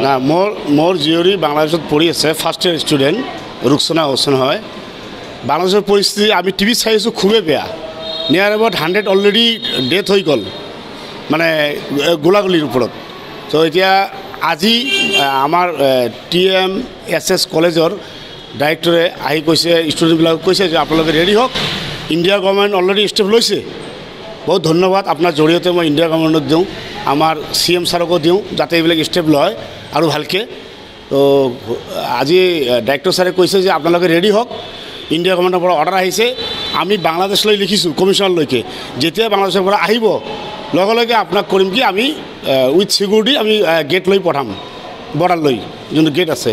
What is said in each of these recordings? ना मोर जियरी बांग्लादेश पढ़ी आसे first year student Ruksana Hossain है बांग्लादेश परिस्थिति आम टीवी चाइस खूबे बेया नियर अबाउट 100 अलरेडी डेथ हो गल माने गोलागुलिर ऊपर तो इतना আজি आमार TMC कलेजर डायरेक्टरे आई कैसे स्टूडेंट कैसे आपलोगे रेडी हक इंडिया गवर्नमेंट अलरेडी स्टेप लैसे बहुत धन्यवाद अपनार जरिए मैं इंडिया गवर्नमेंट दूँ आमार CM सारको दियो जाते ये स्टेप लय और भलके तो आज डायरेक्टर सारे कैसे आपन रेडी हक इंडिया गवर्नमेंटर अर्डर आम बांग्लादेश लिखी कमिश्नर लेके जेतिया बांग्लादेश आपनाक करिम कि आमी उइथ सिक्यूरिटी आमी गेट लई पठाम बॉर्डर लई जो गेट आछे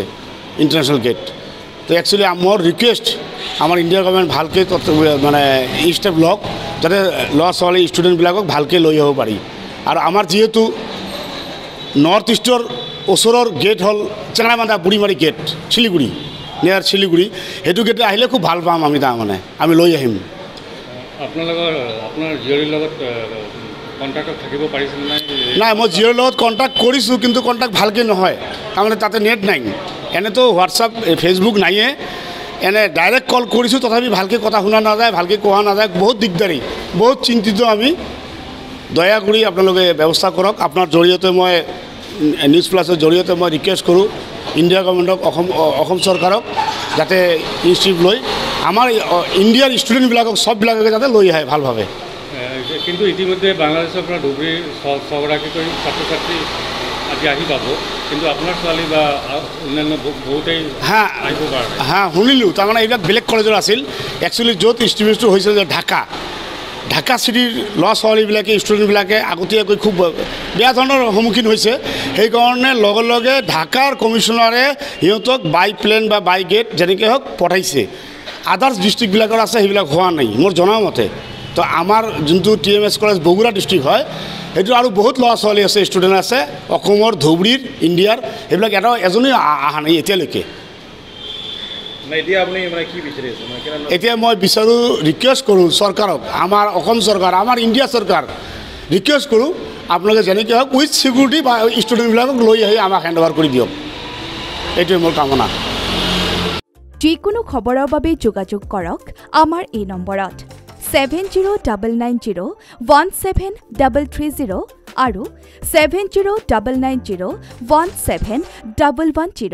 इंटरनेशनल गेट तो एक्चुअली मोर रिक्वेस्ट आमार इंडिया गवर्नमेंट भलके माने स्टेप लक जाते लॉ सवाली स्टूडेंट भलके लई आब पारि और आमार जेहेतु नर्थ इस्टर ओसर गेट हल चेंगराबांधा बुढ़ीमारी गेट शिलीगुड़ी नियर शिलीगुड़ी हेटू गेटे आहिले खूब भल पाम आमी तार माने आमी लई आहिम ना मैं जियर लगत कन्टैक्ट करिछु किन्तु कन्टैक्ट भलके नहय तारमाने ताते नेट नाइ एने तो ह्वाट्सएप फेसबुक नाइए एने डायरेक्ट कल करिछु तथापि भलके कथा शुना ना जाय भलके कोवा ना जाय बहुत दिगदारी बहुत चिंतित आमी दया करी आपलोगे व्यवस्था करक आपनार जरिए मैं निउज प्लसर जरिए मैं रिक्वेस्ट करूँ इंडिया गवर्नमेंटक सरकारक जाते इनिशिएटिव लई आमार इंडियार स्टूडेंट सब जाते लई आए भल भावे किन्तु इतिमध्ये बांग्लादेशर पर डुबरी छगराकी छात्र छात्री आज आहि पाब किन्तु आपनार छाली बा अन्यान्य बहुते हाँ हाँ शुनिलुँ तारमाने एइटा बेलेग कलेजर आछिल एक्चुअली जोत इन्स्टिट्यूटो होइछिल ढाका ढाका सिटिर लॉ सवालीबिले स्टूडेंट आगतियाको खूब बेया धरणर सम्मुखीन होइछे सेइकारणे लगे लगे ढाकार कमिशनारे हिंतक बाई प्लेन बा बाई गेट जेनेके हक पठाइछे आदार्स डिस्ट्रिक्टबिलाकर आछे सेइबिला होआ नाइ मोर जनार मते तो आमार जोंतु TMC कलेज बगुड़ा डिस्ट्रिक्ट हय एटु आरो बहुत लॉ सवाली आछे स्टूडेंट आछे अकोमर धुबरीर इंडियार एबिलाक एटा एजने आहा नाइ एतियालेके मैं विचार रिक्वेस्ट करूँ सरकारक सरकार आमार इंडिया सरकार रिक्वेस्ट करूँ अपने जेनेक हक उइथ सिक्यूरिटी स्टूडेंट लई आमाक हैंड ओवर कर दियक मोर कामना जिको खबरों बारे जोगाजोग करक आमार ए नम्बरत 7099017330 और 7099901711।